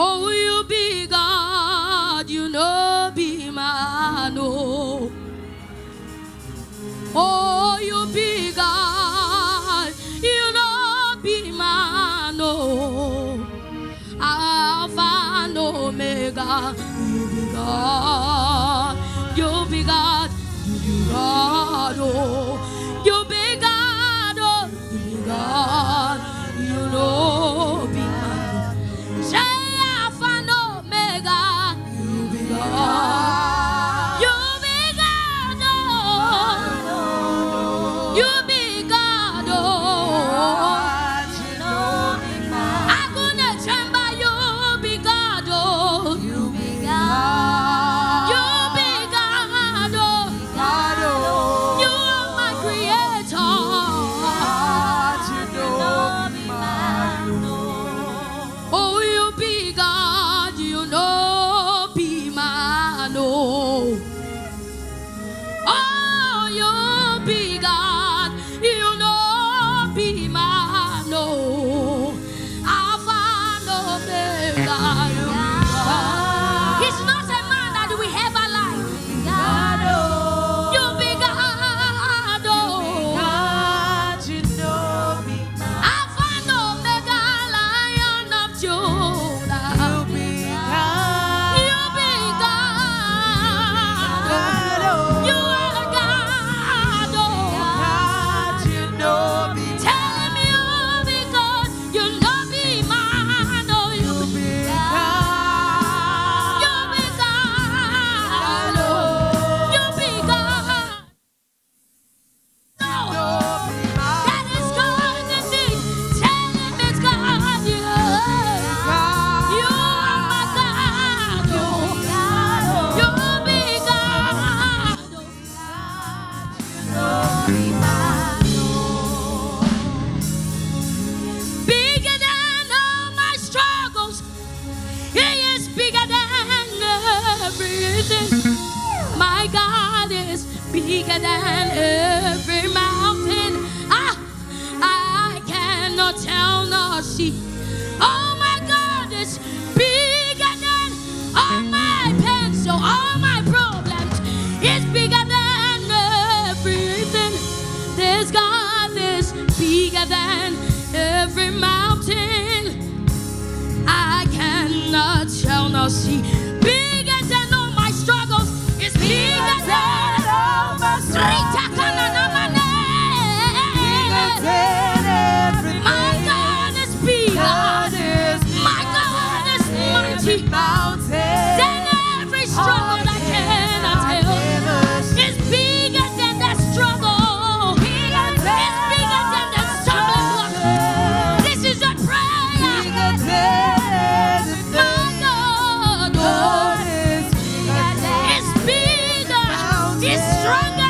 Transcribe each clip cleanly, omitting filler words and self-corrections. Oh, you be God, you no be man. Oh, you be God, you no be man. Alpha and Omega, you be God, you be God, you be God. Oh, you be God, oh, you be God, you know. Bigger than every mountain, I cannot tell nor see. Oh my God, it's bigger than all my pains, so all my problems. It's bigger than everything. This God is bigger than every mountain. I cannot tell nor see. Bigger than all my struggles. It's bigger than. My God is bigger. My God is mighty. Than every struggle I cannot help. It's bigger than that struggle. It's bigger than that stumbling block. This is a prayer. My God is bigger. It's stronger.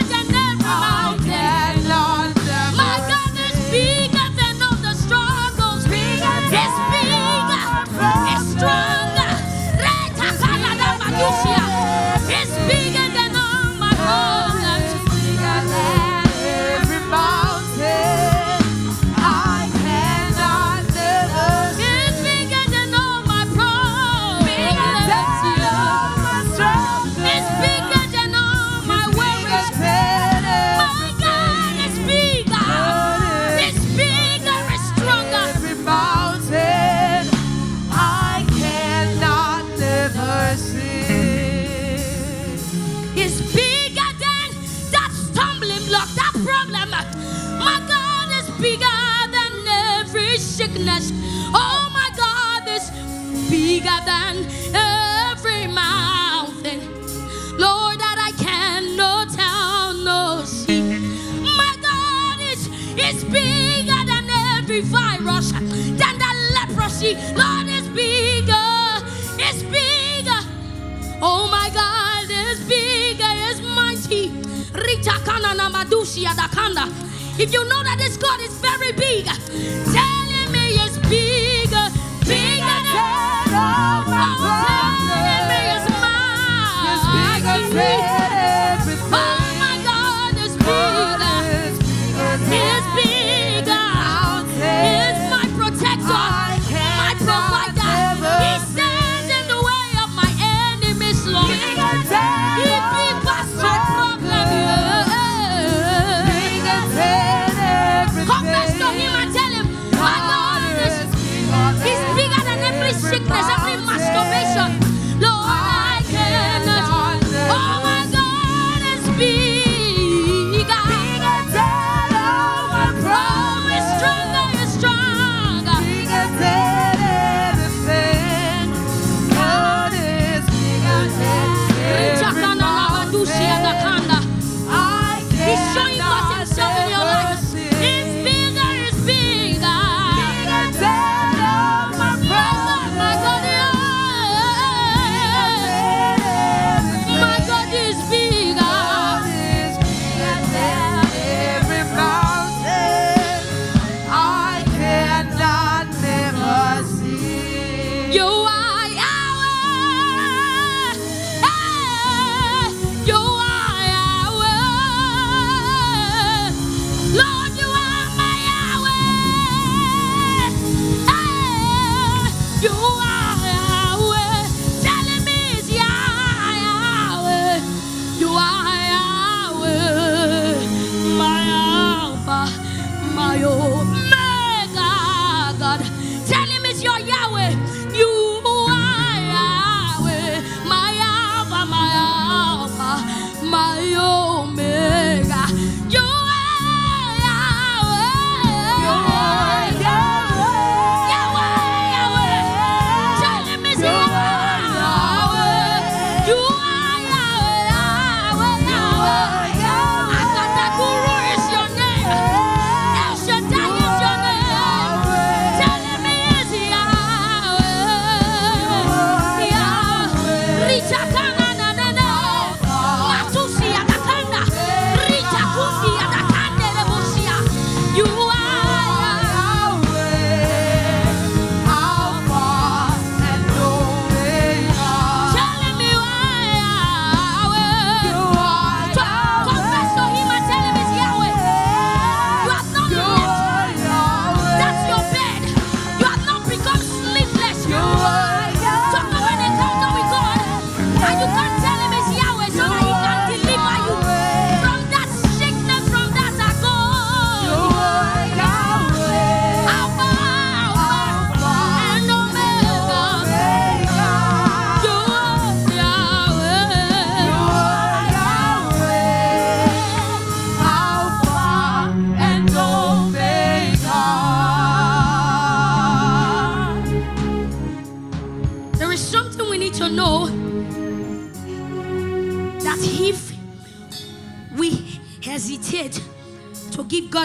Oh my God, it's bigger than every mountain, Lord, that I cannot tell no see. My God, it's bigger than every virus, than that leprosy, Lord, it's bigger, it's bigger. Oh my God, it's bigger, it's mighty. If you know that this God is very big, telling me it's bigger, bigger than all my problems. Telling me it's mine. Oh my God, it's bigger. It's bigger. It's my protector, my provider. He said.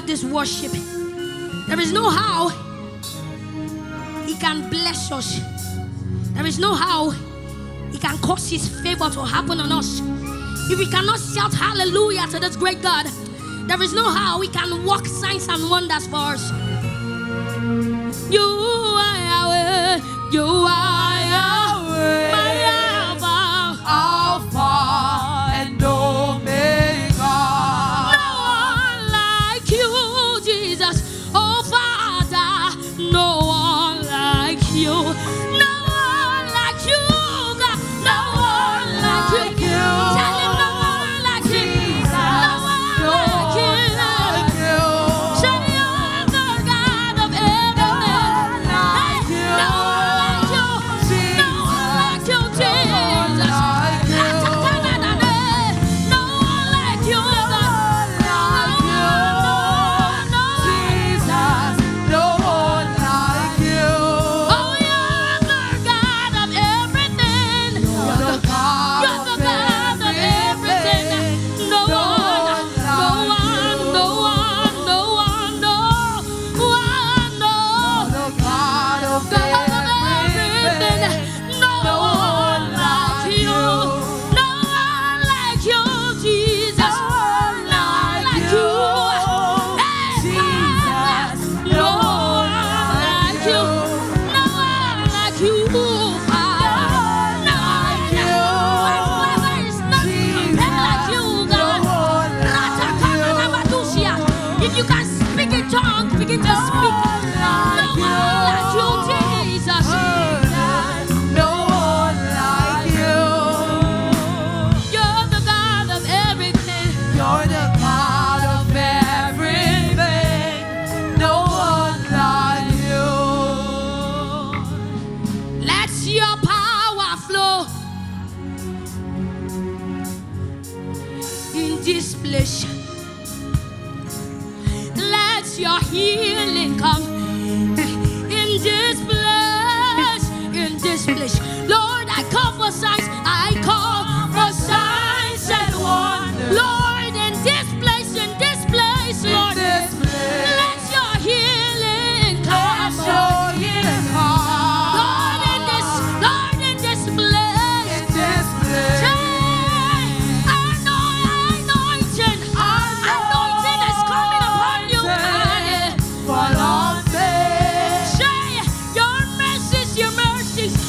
This worship, there is no how He can bless us. There is no how He can cause His favor to happen on us if we cannot shout hallelujah to this great God. There is no how He can work signs and wonders for us. You are Yahweh, you are Yahweh, my Alpha, Alpha and Omega. Your mercies, your mercies.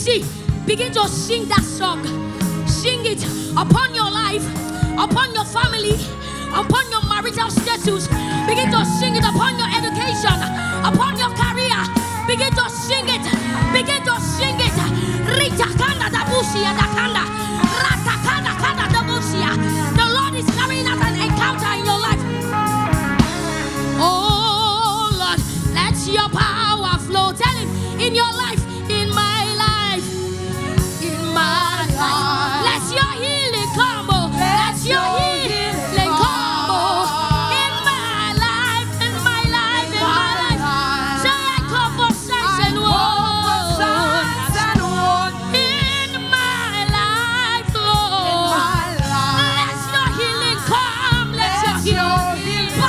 see, begin to sing that song. Sing it upon your life, upon your family, upon your marital status. Begin to sing it upon your education, upon your career. Begin to sing it. Begin to sing it. The Lord is carrying out an encounter in your life. Oh Lord, let your power flow. Tell him, in your life, in my life, in my life. Let your healing come. Oh. Let your healing come. Oh. In my life, in my life, in my life. Say I come for signs and wonders. In my life, Lord. Let your healing come. Let your healing come.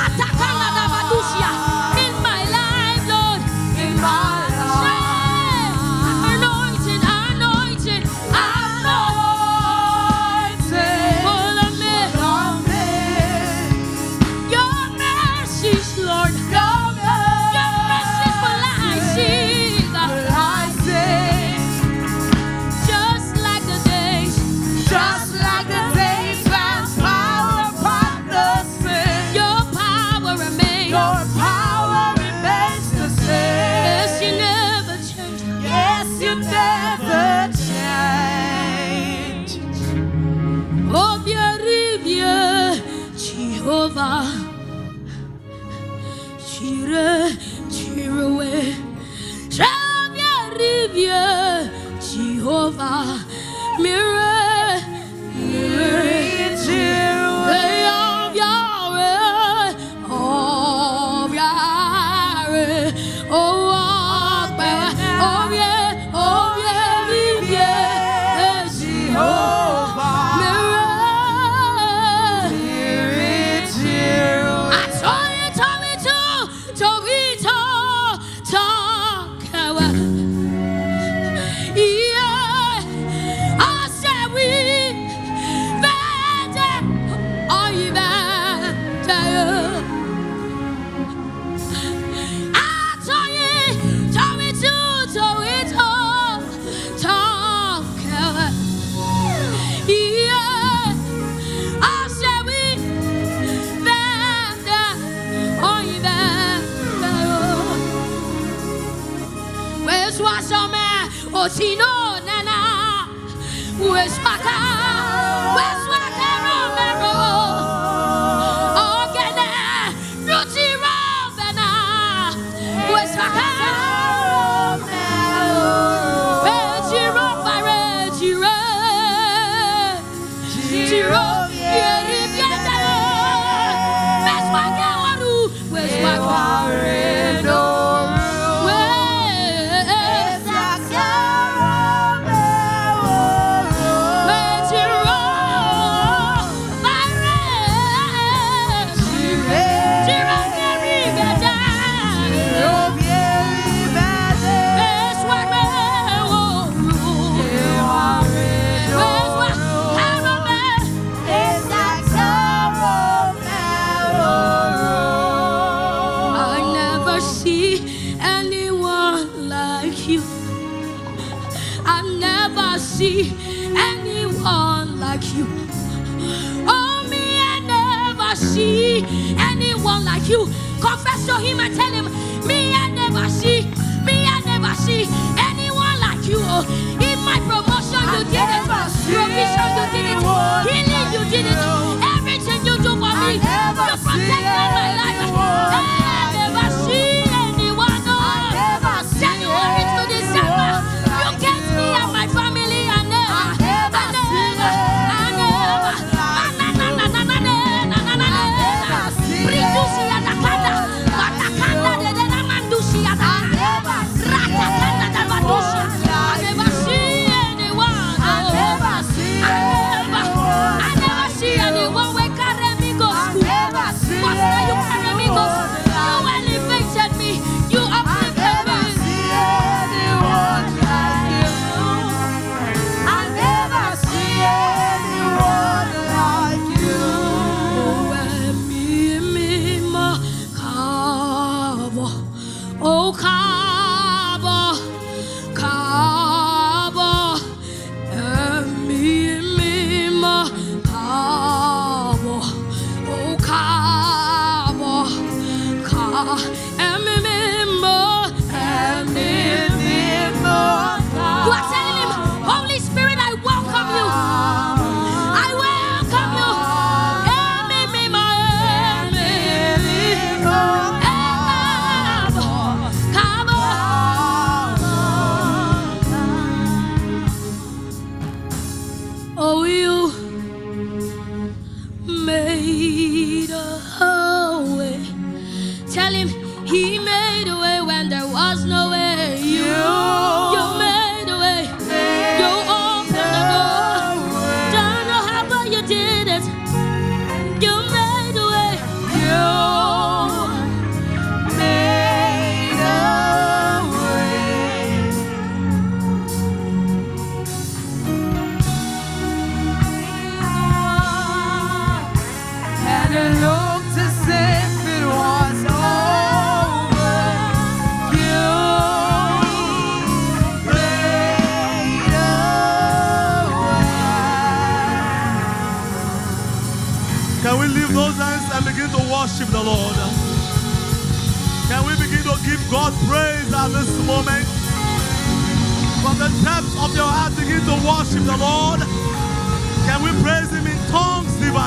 Jehovah, mirror, mirror, Osino nana, wes maka romero, ogene nuti romena, wes maka romero, ejiro bare jiro, jiro yeri biata, wes maka waru, wes maka. Anyone like you, oh me, I never see anyone like you. Confess to him and tell him, me I never see anyone like you. Oh, in my promotion you did it, provision you did it, healing you did it, everything you do for me, you protect my life. I never see anyone. Oh, January to December, you get me and my family. I never see anyone. did it. You made a way. You made a way. And it looked as if it was all. Can we lift those hands and begin to worship the Lord? Can we begin to give God praise at this moment? From the depths of your heart, begin to worship the Lord. Can we praise Him in tongues, divine?